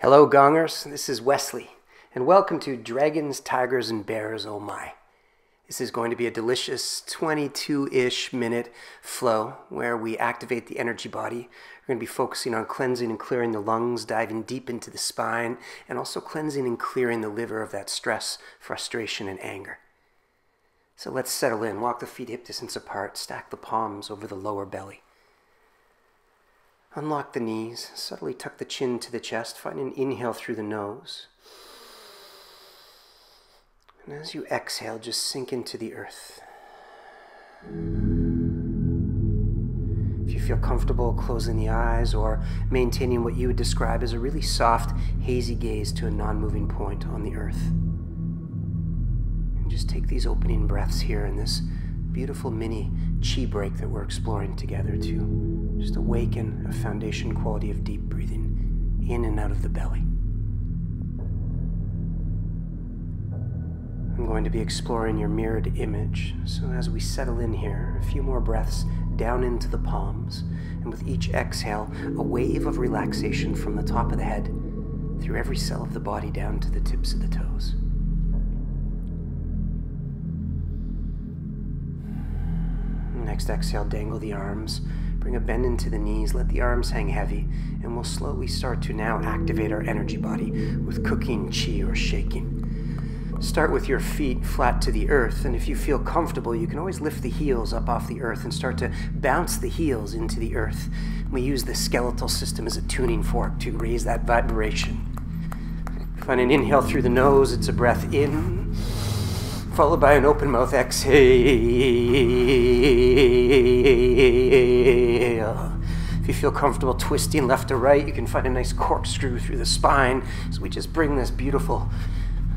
Hello, Gongers. This is Wesley, and welcome to Dragons, Tigers, and Bears, Oh My. This is going to be a delicious 22-ish minute flow where we activate the energy body. We're going to be focusing on cleansing and clearing the lungs, diving deep into the spine, and also cleansing and clearing the liver of that stress, frustration, and anger. So let's settle in, walk the feet hip distance apart, stack the palms over the lower belly. Unlock the knees, subtly tuck the chin to the chest, find an inhale through the nose. And as you exhale, just sink into the earth. If you feel comfortable closing the eyes or maintaining what you would describe as a really soft, hazy gaze to a non-moving point on the earth. And just take these opening breaths here in this beautiful mini Qi break that we're exploring together to just awaken a foundation quality of deep breathing in and out of the belly. I'm going to be exploring your mirrored image, so as we settle in here, a few more breaths down into the palms, and with each exhale, a wave of relaxation from the top of the head through every cell of the body down to the tips of the toes. Next exhale, dangle the arms, bring a bend into the knees, let the arms hang heavy, and we'll slowly start to now activate our energy body with cooking chi or shaking. Start with your feet flat to the earth, and if you feel comfortable, you can always lift the heels up off the earth and start to bounce the heels into the earth. We use the skeletal system as a tuning fork to raise that vibration. Find an inhale through the nose, it's a breath in, followed by an open mouth exhale. If you feel comfortable twisting left to right, you can find a nice corkscrew through the spine, so we just bring this beautiful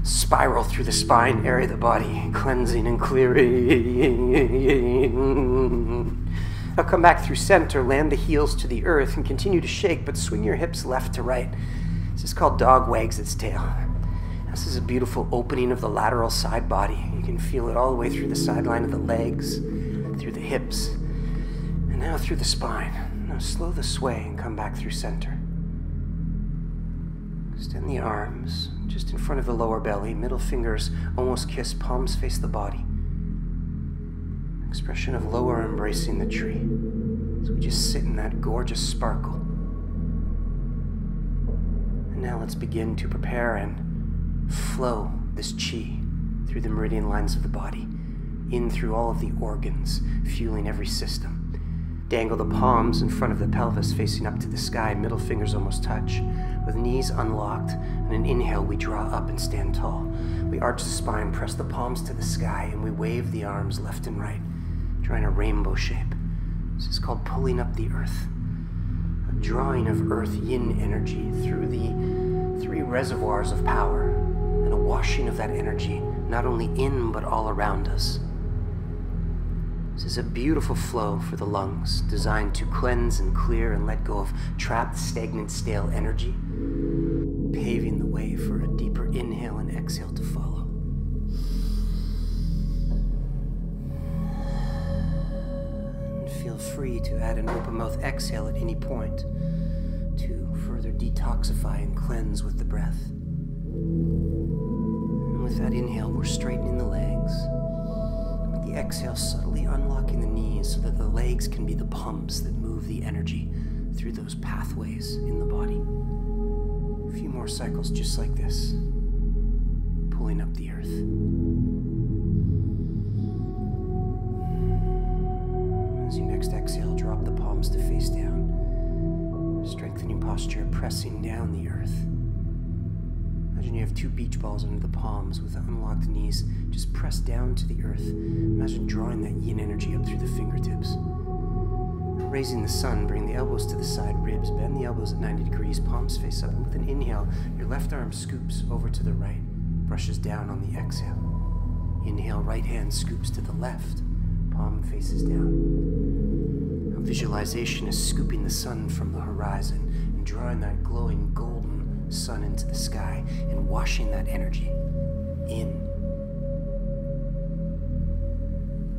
spiral through the spine area of the body, cleansing and clearing. Now come back through center, land the heels to the earth, and continue to shake, but swing your hips left to right. This is called dog wags its tail. This is a beautiful opening of the lateral side body. You can feel it all the way through the sideline of the legs, through the hips, and now through the spine. Now slow the sway and come back through center. Extend the arms just in front of the lower belly, middle fingers almost kiss, palms face the body. Expression of lower embracing the tree. So we just sit in that gorgeous sparkle. And now let's begin to prepare and flow this chi through the meridian lines of the body, in through all of the organs, fueling every system. Dangle the palms in front of the pelvis, facing up to the sky, middle fingers almost touch. With knees unlocked, on an inhale, we draw up and stand tall. We arch the spine, press the palms to the sky, and we wave the arms left and right, drawing a rainbow shape. This is called pulling up the earth. A drawing of earth yin energy through the three reservoirs of power, and a washing of that energy, not only in, but all around us. This is a beautiful flow for the lungs, designed to cleanse and clear and let go of trapped, stagnant, stale energy, paving the way for a deeper inhale and exhale to follow. And feel free to add an open mouth exhale at any point to further detoxify and cleanse with the breath. And with that inhale, we're straightening the legs. The exhale, subtly unlocking the knees so that the legs can be the pumps that move the energy through those pathways in the body. A few more cycles just like this, pulling up the earth. As you next exhale, drop the palms to face down, strengthening posture, pressing down the earth. Imagine you have two beach balls under the palms with the unlocked knees. Just press down to the earth. Imagine drawing that yin energy up through the fingertips. Raising the sun, bring the elbows to the side, ribs. Bend the elbows at 90 degrees, palms face up. And with an inhale, your left arm scoops over to the right, brushes down on the exhale. Inhale, right hand scoops to the left, palm faces down. Our visualization is scooping the sun from the horizon and drawing that glowing golden sun into the sky and washing that energy in.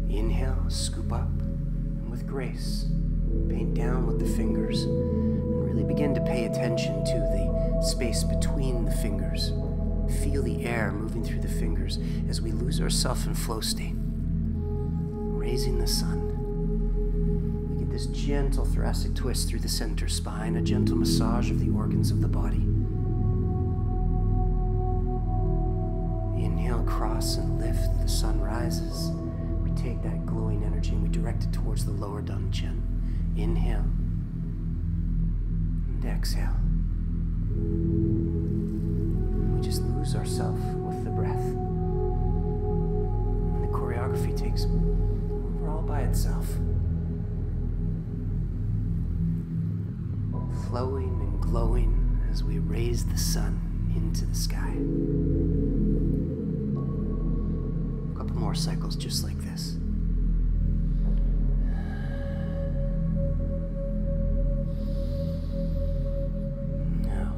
Inhale, scoop up, and with grace, paint down with the fingers, and really begin to pay attention to the space between the fingers. Feel the air moving through the fingers as we lose ourselves in flow state. Raising the sun. We get this gentle thoracic twist through the center spine, a gentle massage of the organs of the body. Inhale, cross and lift. The sun rises. We take that glowing energy and we direct it towards the lower dantian. Inhale and exhale. We just lose ourselves with the breath. And the choreography takes over all by itself. Flowing and glowing as we raise the sun into the sky. A couple more cycles just like this.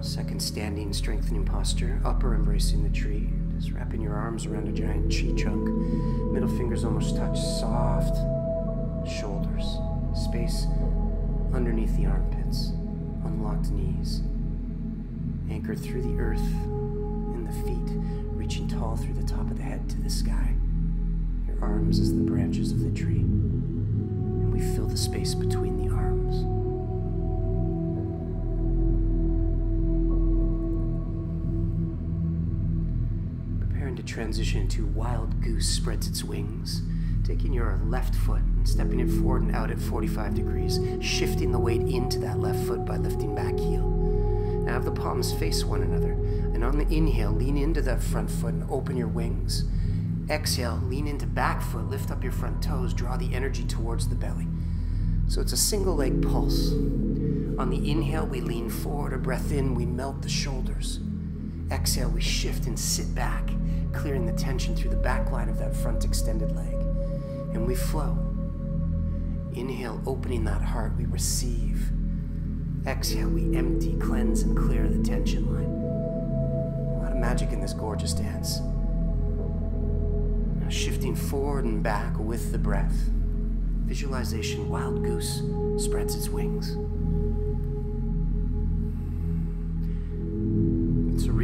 Second standing, strengthening posture, upper embracing the tree, just wrapping your arms around a giant Qi trunk, middle fingers almost touch, soft shoulders, space underneath the armpits, unlocked knees, anchored through the earth and the feet, reaching tall through the top of the head to the sky, your arms as the branches of the tree, and we fill the space between the arms. Transition to wild goose spreads its wings, taking your left foot and stepping it forward and out at 45 degrees, shifting the weight into that left foot by lifting back heel. Now have the palms face one another, and on the inhale, lean into that front foot and open your wings. Exhale, lean into back foot, lift up your front toes, draw the energy towards the belly. So it's a single leg pulse. On the inhale, we lean forward, a breath in, we melt the shoulders. Exhale, we shift and sit back, clearing the tension through the back line of that front extended leg. And we flow. Inhale, opening that heart, we receive. Exhale, we empty, cleanse, and clear the tension line. A lot of magic in this gorgeous dance. Now shifting forward and back with the breath. Visualization, wild goose spreads its wings.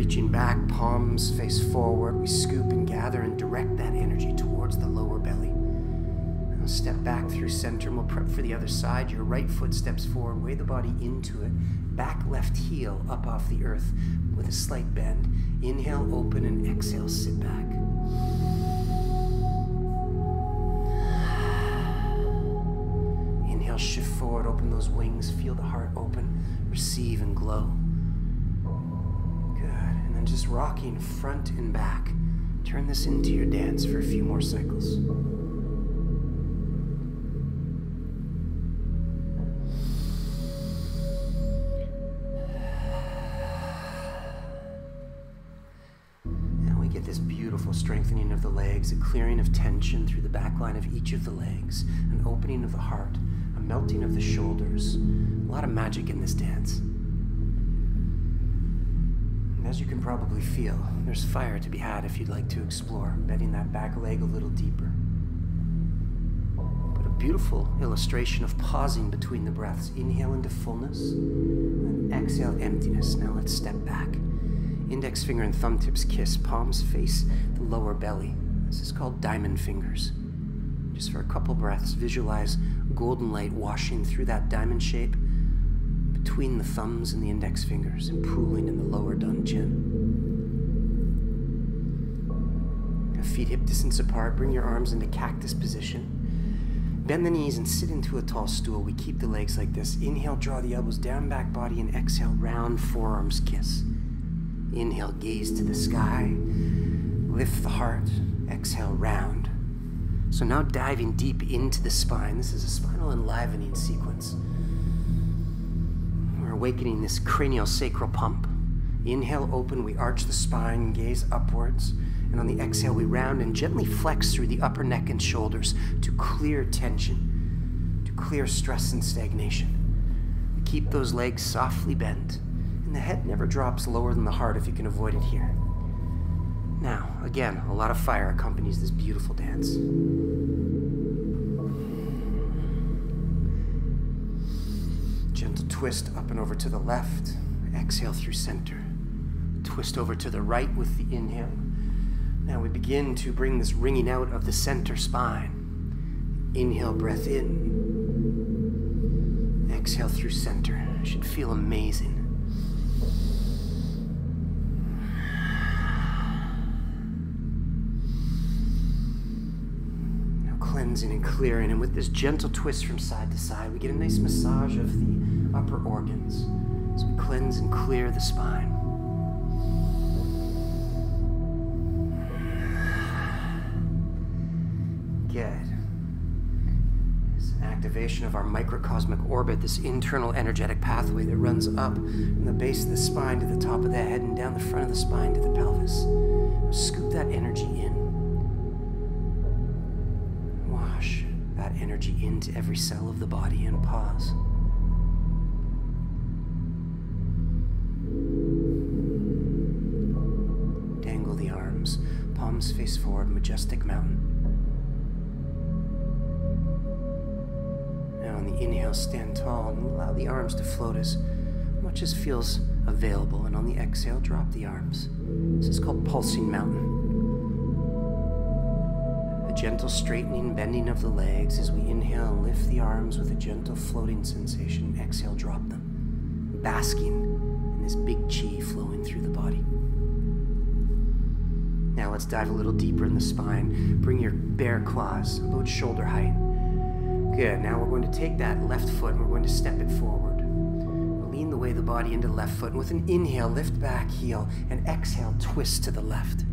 Reaching back, palms face forward, we scoop and gather and direct that energy towards the lower belly. Now step back through center and we'll prep for the other side. Your right foot steps forward, weigh the body into it, back left heel up off the earth with a slight bend. Inhale, open, and exhale, sit back. Inhale, shift forward, open those wings, feel the heart open, receive and glow. And just rocking front and back. Turn this into your dance for a few more cycles. And we get this beautiful strengthening of the legs, a clearing of tension through the back line of each of the legs, an opening of the heart, a melting of the shoulders. A lot of magic in this dance. As you can probably feel, there's fire to be had if you'd like to explore, embedding that back leg a little deeper. But a beautiful illustration of pausing between the breaths. Inhale into fullness, and exhale emptiness. Now let's step back. Index finger and thumb tips kiss, palms face the lower belly. This is called diamond fingers. Just for a couple breaths, visualize golden light washing through that diamond shape, between the thumbs and the index fingers, and pooling in the lower dantian. Now feet hip distance apart, bring your arms into cactus position. Bend the knees and sit into a tall stool. We keep the legs like this. Inhale, draw the elbows down back body, and exhale, round forearms kiss. Inhale, gaze to the sky. Lift the heart. Exhale, round. So now diving deep into the spine. This is a spinal enlivening sequence. Awakening this craniosacral pump. Inhale, open, we arch the spine, gaze upwards, and on the exhale we round and gently flex through the upper neck and shoulders to clear tension, to clear stress and stagnation. We keep those legs softly bent, and the head never drops lower than the heart if you can avoid it here. Now, again, a lot of fire accompanies this beautiful dance. Gentle twist up and over to the left. Exhale through center. Twist over to the right with the inhale. Now we begin to bring this ringing out of the center spine. Inhale, breath in. Exhale through center. It should feel amazing. Cleansing and clearing, and with this gentle twist from side to side, we get a nice massage of the upper organs as we cleanse and clear the spine. Good. This activation of our microcosmic orbit, this internal energetic pathway that runs up from the base of the spine to the top of the head and down the front of the spine to the pelvis. Scoop that energy in. Wash that energy into every cell of the body and pause. Dangle the arms, palms face forward, majestic mountain. Now on the inhale, stand tall and allow the arms to float as much as feels available. And on the exhale, drop the arms. This is called pulsing mountain. A gentle straightening, bending of the legs as we inhale, lift the arms with a gentle floating sensation. Exhale, drop them, basking in this big chi flowing through the body. Now let's dive a little deeper in the spine. Bring your bare claws about shoulder height. Good, now we're going to take that left foot and we're going to step it forward. We'll lean the way the body into left foot. And with an inhale, lift back heel, and exhale, twist to the left.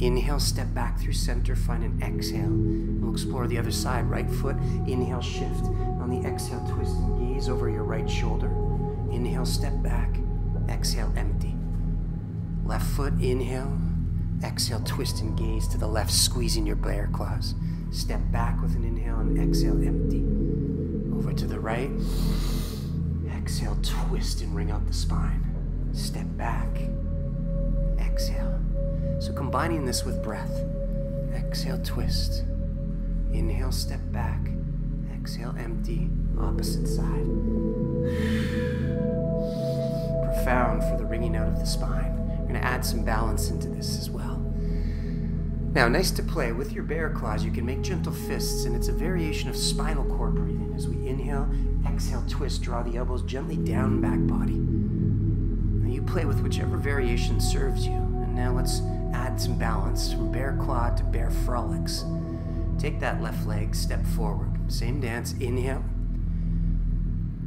Inhale, step back through center, find an exhale. We'll explore the other side, right foot, inhale, shift. On the exhale, twist and gaze over your right shoulder. Inhale, step back, exhale, empty. Left foot, inhale, exhale, twist and gaze to the left, squeezing your bare claws. Step back with an inhale and exhale, empty. Over to the right, exhale, twist and ring out the spine. Step back, exhale. So combining this with breath, exhale, twist, inhale, step back, exhale, empty, opposite side. Profound for the ringing out of the spine. We're going to add some balance into this as well. Now, nice to play. With your bear claws, you can make gentle fists, and it's a variation of spinal cord breathing. As we inhale, exhale, twist, draw the elbows gently down back body. Now you play with whichever variation serves you. Now let's add some balance from bear claw to bear frolics. Take that left leg, step forward. Same dance, inhale.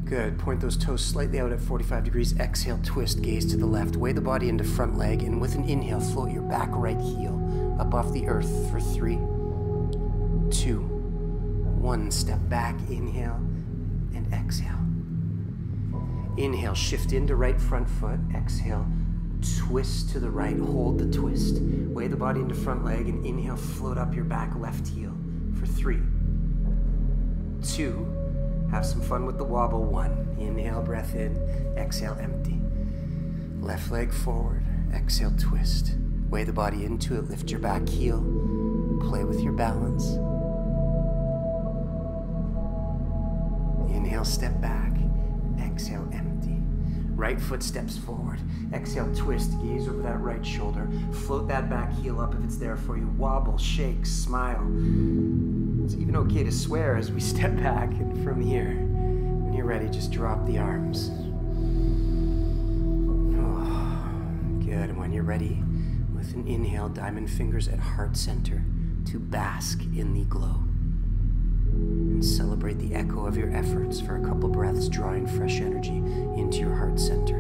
Good, point those toes slightly out at 45 degrees. Exhale, twist, gaze to the left. Weigh the body into front leg, and with an inhale, float your back right heel up off the earth for 3, 2, 1. Step back, inhale, and exhale. Inhale, shift into right front foot. Exhale, twist to the right, hold the twist. Weigh the body into front leg and inhale, float up your back left heel for 3, 2, have some fun with the wobble, 1. Inhale, breath in, exhale, empty. Left leg forward, exhale, twist. Weigh the body into it, lift your back heel, play with your balance. Inhale, step back, exhale, empty. Right foot steps forward. Exhale, twist, gaze over that right shoulder. Float that back heel up if it's there for you. Wobble, shake, smile. It's even okay to swear as we step back, and from here, when you're ready, just drop the arms. Oh, good, and when you're ready, with an inhale, diamond fingers at heart center to bask in the glow. And celebrate the echo of your efforts for a couple breaths, drawing fresh energy into your heart center.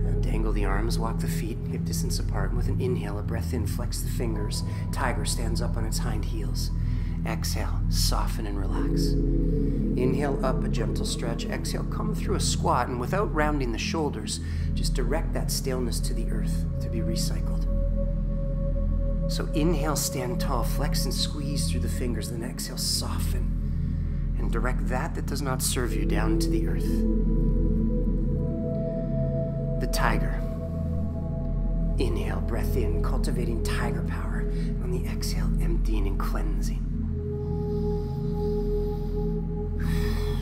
Now dangle the arms, walk the feet hip distance apart, and with an inhale, a breath in, flex the fingers. Tiger stands up on its hind heels. Exhale, soften and relax. Inhale up, a gentle stretch. Exhale, come through a squat, and without rounding the shoulders, just direct that staleness to the earth to be recycled. So inhale, stand tall, flex and squeeze through the fingers, then exhale, soften, and direct that does not serve you down to the earth. The tiger. Inhale, breath in, cultivating tiger power. On the exhale, emptying and cleansing.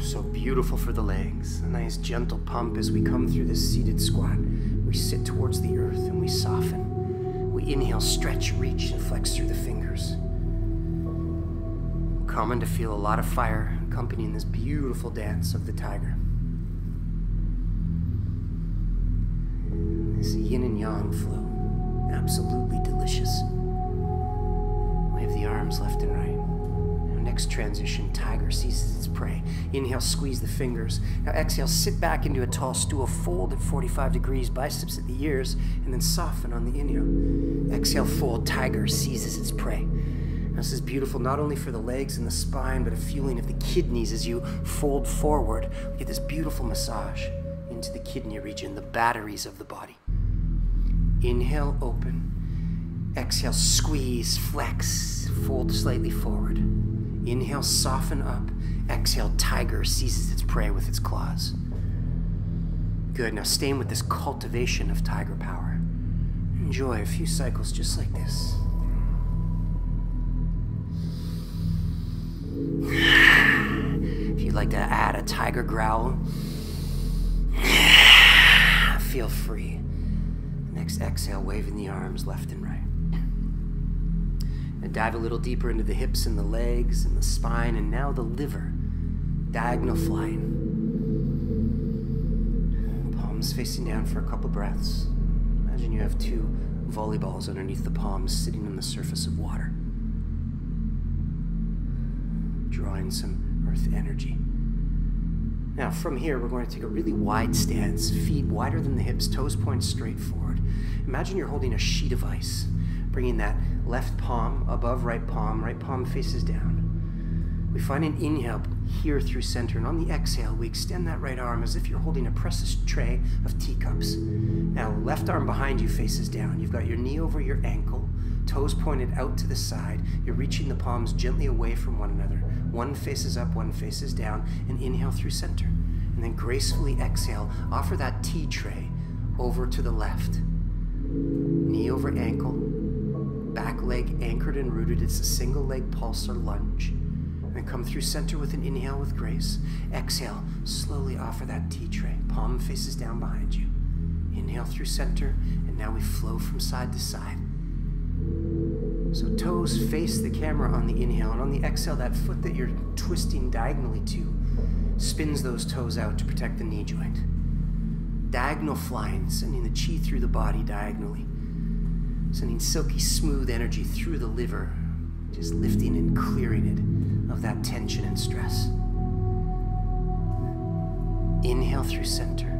So beautiful. beautiful for the legs. A nice gentle pump as we come through this seated squat. We sit towards the earth and we soften. We inhale, stretch, reach, and flex through the fingers. Common to feel a lot of fire accompanying this beautiful dance of the tiger. This yin and yang flow, absolutely delicious. Wave the arms left and right. Next transition, tiger seizes its prey. Inhale, squeeze the fingers. Now exhale, sit back into a tall stool, fold at 45 degrees, biceps at the ears, and then soften on the inhale. Exhale, fold, tiger seizes its prey. Now, this is beautiful not only for the legs and the spine, but a feeling of the kidneys as you fold forward. We get this beautiful massage into the kidney region, the batteries of the body. Inhale, open. Exhale, squeeze, flex, fold slightly forward. Inhale, soften up. Exhale, tiger seizes its prey with its claws. Good, now staying with this cultivation of tiger power. Enjoy a few cycles just like this. If you'd like to add a tiger growl, feel free. Next exhale, waving the arms left and right. And dive a little deeper into the hips and the legs and the spine and now the liver. Diagonal flying. Palms facing down for a couple breaths. Imagine you have two volleyballs underneath the palms sitting on the surface of water. Drawing some earth energy. Now from here we're going to take a really wide stance. Feet wider than the hips, toes point straight forward. Imagine you're holding a sheet of ice. Bringing that left palm above right palm faces down. We find an inhale here through center, and on the exhale, we extend that right arm as if you're holding a precious tray of teacups. Now, left arm behind you faces down. You've got your knee over your ankle, toes pointed out to the side. You're reaching the palms gently away from one another. One faces up, one faces down, and inhale through center. And then gracefully exhale, offer that tea tray over to the left. Knee over ankle. Back leg anchored and rooted. It's a single leg pulse or lunge. And then come through center with an inhale with grace. Exhale, slowly offer that tea tray. Palm faces down behind you. Inhale through center, and now we flow from side to side. So toes face the camera on the inhale, and on the exhale, that foot that you're twisting diagonally to spins those toes out to protect the knee joint. Diagonal flying, sending the chi through the body diagonally. Sending silky, smooth energy through the liver, just lifting and clearing it of that tension and stress. Inhale through center.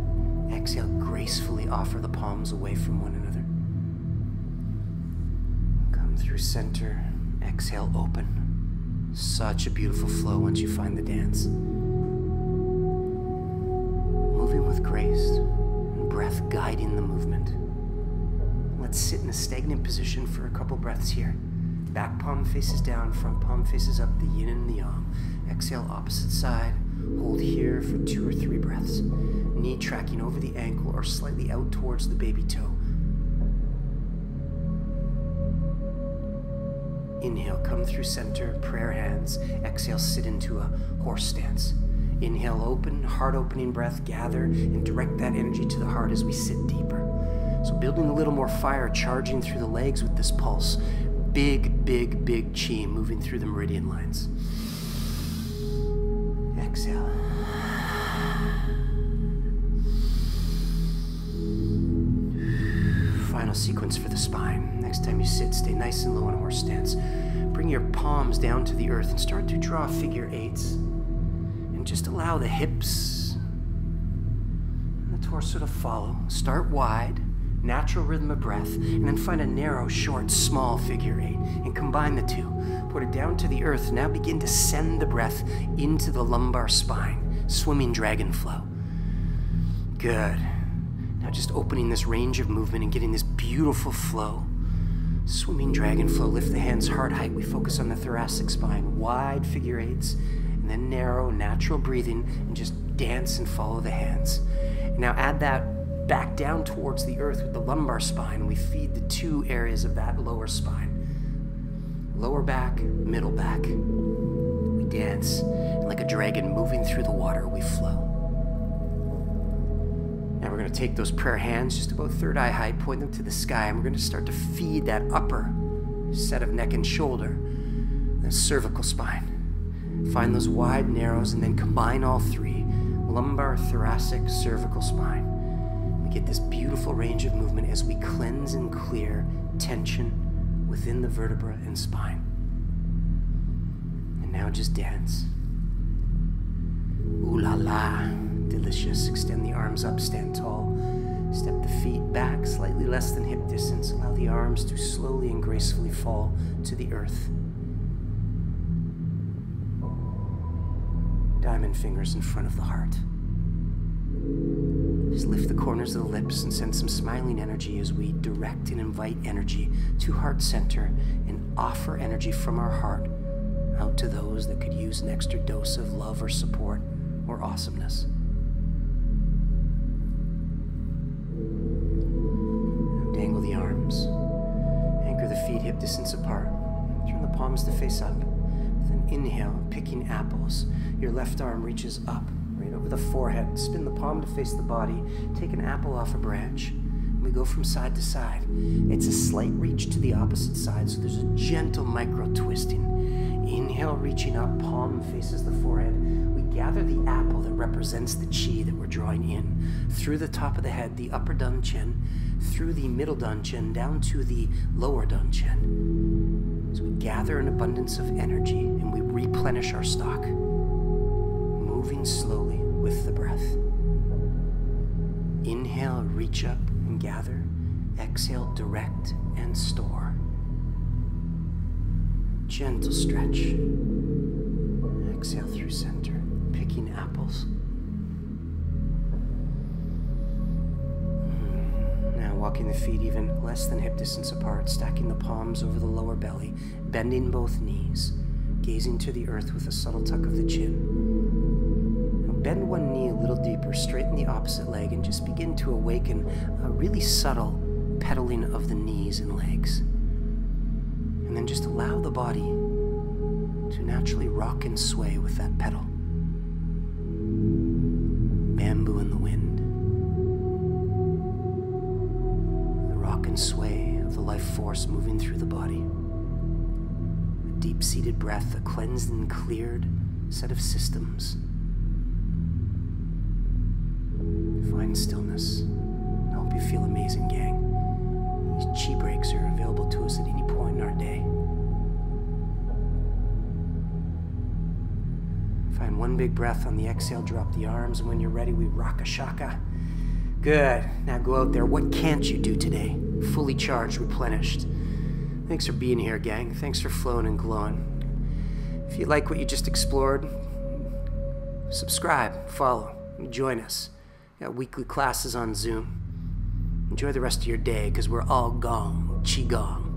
Exhale, gracefully offer the palms away from one another. Come through center. Exhale, open. Such a beautiful flow once you find the dance. Moving with grace and breath guiding the movement. Let's sit in a stagnant position for a couple breaths here. Back palm faces down, front palm faces up, the yin and the yang. Exhale, opposite side. Hold here for 2 or 3 breaths. Knee tracking over the ankle or slightly out towards the baby toe. Inhale, come through center, prayer hands. Exhale, sit into a horse stance. Inhale, open, heart opening breath, gather, and direct that energy to the heart as we sit deeper. So building a little more fire, charging through the legs with this pulse. Big, big, big chi moving through the meridian lines. Exhale. Final sequence for the spine. Next time you sit, stay nice and low in horse stance. Bring your palms down to the earth and start to draw figure 8s. And just allow the hips and the torso to follow. Start wide. Natural rhythm of breath, and then find a narrow, short, small figure 8, and combine the two. Put it down to the earth. Now begin to send the breath into the lumbar spine, swimming dragon flow. Good. Now just opening this range of movement and getting this beautiful flow. Swimming dragon flow. Lift the hands heart height. We focus on the thoracic spine. Wide figure 8s, and then narrow, natural breathing, and just dance and follow the hands. And now add that back down towards the earth with the lumbar spine. We feed the 2 areas of that lower spine. Lower back, middle back. We and dance, and like a dragon moving through the water, we flow. Now we're going to take those prayer hands just about third eye height, point them to the sky, and we're going to start to feed that upper set of neck and shoulder, that cervical spine. Find those wide narrows and then combine all three, lumbar, thoracic, cervical spine. We get this beautiful range of movement as we cleanse and clear tension within the vertebra and spine. And now just dance. Ooh la la, delicious. Extend the arms up, stand tall. Step the feet back, slightly less than hip distance. Allow the arms to slowly and gracefully fall to the earth. Diamond fingers in front of the heart. Just lift the corners of the lips and send some smiling energy as we direct and invite energy to heart center and offer energy from our heart out to those that could use an extra dose of love or support or awesomeness. Dangle the arms. Anchor the feet hip distance apart. Turn the palms to face up. With an inhale, picking apples, your left arm reaches up, right over the forehead. Spin the palm to face the body. Take an apple off a branch. We go from side to side. It's a slight reach to the opposite side, so there's a gentle micro twisting. Inhale, reaching up, palm faces the forehead. We gather the apple that represents the chi that we're drawing in through the top of the head, the upper dantian, through the middle dantian, down to the lower dantian. So we gather an abundance of energy and we replenish our stock, moving slowly with the breath. Inhale, reach up and gather. Exhale, direct and store. Gentle stretch. Exhale through center, picking apples. Now walking the feet even less than hip distance apart, stacking the palms over the lower belly, bending both knees, gazing to the earth with a subtle tuck of the chin. Bend one knee a little deeper, straighten the opposite leg, and just begin to awaken a really subtle pedaling of the knees and legs. And then just allow the body to naturally rock and sway with that pedal. Bamboo in the wind. The rock and sway of the life force moving through the body. A deep-seated breath, a cleansed and cleared set of systems. Find stillness. I hope you feel amazing, gang. These chi breaks are available to us at any point in our day. Find one big breath on the exhale, drop the arms, and when you're ready, we rock a shaka. Good. Now go out there. What can't you do today? Fully charged, replenished. Thanks for being here, gang. Thanks for flowing and glowing. If you like what you just explored, subscribe, follow, and join us. Got weekly classes on Zoom. Enjoy the rest of your day, because we're all gong, Qi Gong.